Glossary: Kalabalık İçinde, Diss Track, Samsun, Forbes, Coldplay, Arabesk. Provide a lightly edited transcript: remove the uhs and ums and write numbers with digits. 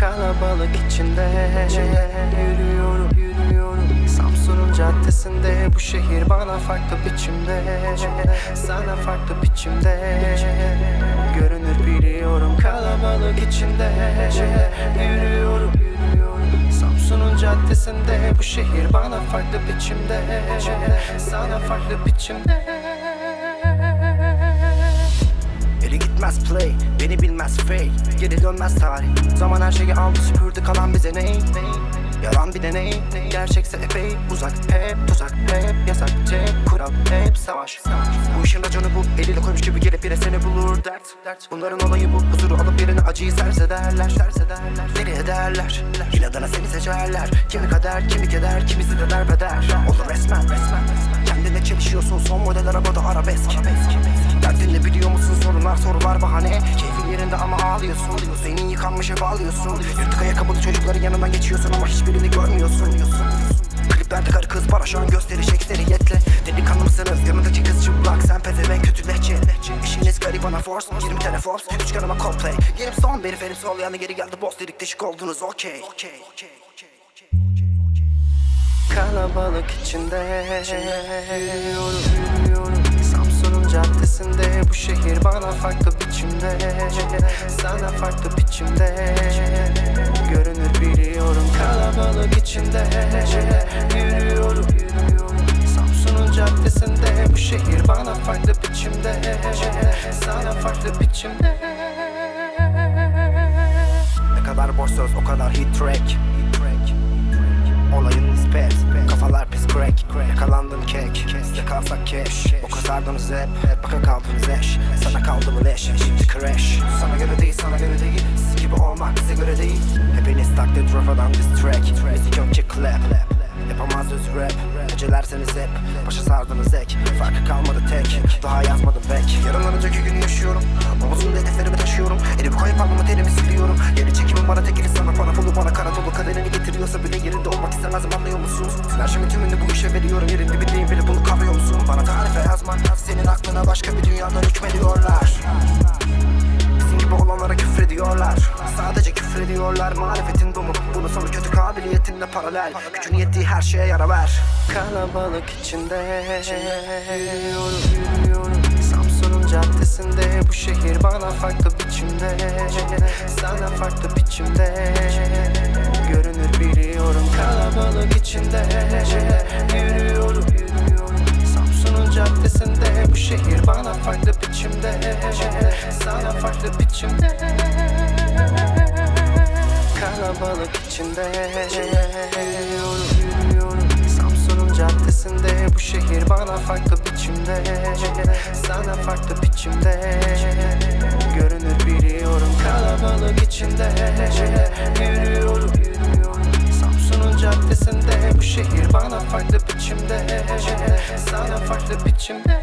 kalabalık içinde yürüyorum Samsun'un caddesinde. Bu şehir bana farklı biçimde, sana farklı biçimde görünür biliyorum. Kalabalık içinde yürüyorum Samsun'un caddesinde. Bu şehir bana farklı biçimde, sana farklı biçimde. Play, beni bilmez fake, geri dönmez tarih. Zaman her şeyi aldı süpürdü, kalan bize ney? Yalan bir deney, gerçekse epey uzak. Hep tuzak, hep yasak, tek kural, hep savaş. Bu işin raconu bu, eliyle koymuş gibi gelip yine seni bulur dert. Bunların olayı bu, huzuru alıp yerine acıyı serse derler. Deli ederler, inadına seni seçerler. Kimi kader, kimi keder, kimisi de derbeder. Olur resmen. Kendine çelişiyorsun, son model arabada arabesk. Derdinle biliyor musun, sorular bahane. Keyfin yerinde ama ağlıyorsun, seni yıkanmış ev alıyorsun. Yırtık ayakkabılı çocukların yanından geçiyorsun ama hiçbirini görmüyorsun. Kliplerde karı kız paraşan gösterecek seriyetle. Delikanlı mısınız? Yanındaki kız çıplak, sen pezevenk kötü lehçe. İşiniz garip bana force, 20 tane Forbes, 3 kanıma Coldplay. Yerim son berif, elim sol yanı geri geldi boss, delik deşik oldunuz okey. Kalabalık içinde yürüyorum Samsun'un caddesinde. Bu şehir bana farklı biçimde, sana farklı biçimde görünür biliyorum. Kalabalık içinde yürüyorum Samsun'un caddesinde. Bu şehir bana farklı biçimde, sana farklı biçimde. Ne kadar boş söz o kadar hit track. Olayın spes, kafalar pis crack. Yakalandın kek, yakalsak keş. O kazardınız hep baka kaldınız eş. Sana kaldı mı leş, şimdi crash. Sana göre değil, siz gibi olmak bize göre değil. Hepiniz taklit rafadan diss track. Müzik yok ki clap. Yapamaz düz rap, öcelerseniz hep başa sardınız ek, farkı kalmadı tek. Daha yazmadım pek, yarından önceki günü yaşıyorum. Omuzumda hedeflerimi taşıyorum, elimi koyup alnımı terimi siliyorum. Geri çekimi bana tekili sana, para pulu bana kara dolu. Kaderini getiriyorsa bile yerinde olmak istemezdim, anlıyor musunuz? Her şeyin tümünü bu işe veriyorum, yerinde bildiğim bile bunu kavrıyor musun? Bana tarife yazman, senin aklına başka bir dünyadan hükmediyorlar. Bizim gibi olanlara küfrediyorlar, sadece küfrediyorlar. Marifetin bu mu? Bunu sana kötü kabiliyetinle paralel. Gücün yettiği her şeye yara ver. Kalabalık içinde yürüyorum Samsun'un caddesinde. Bu şehir bana farklı biçimde, sana farklı biçimde görünür biliyorum. Kalabalık içinde yürüyorum Samsun'un caddesinde. Bu şehir bana farklı biçimde, sana farklı biçimde. Kalabalık içinde yürüyorum Samsun'un caddesinde. Bu şehir bana farklı biçimde, sana farklı biçimde görünür biliyorum. Kalabalık içinde yürüyorum Samsun'un caddesinde. Bu şehir bana farklı biçimde, sana farklı biçimde.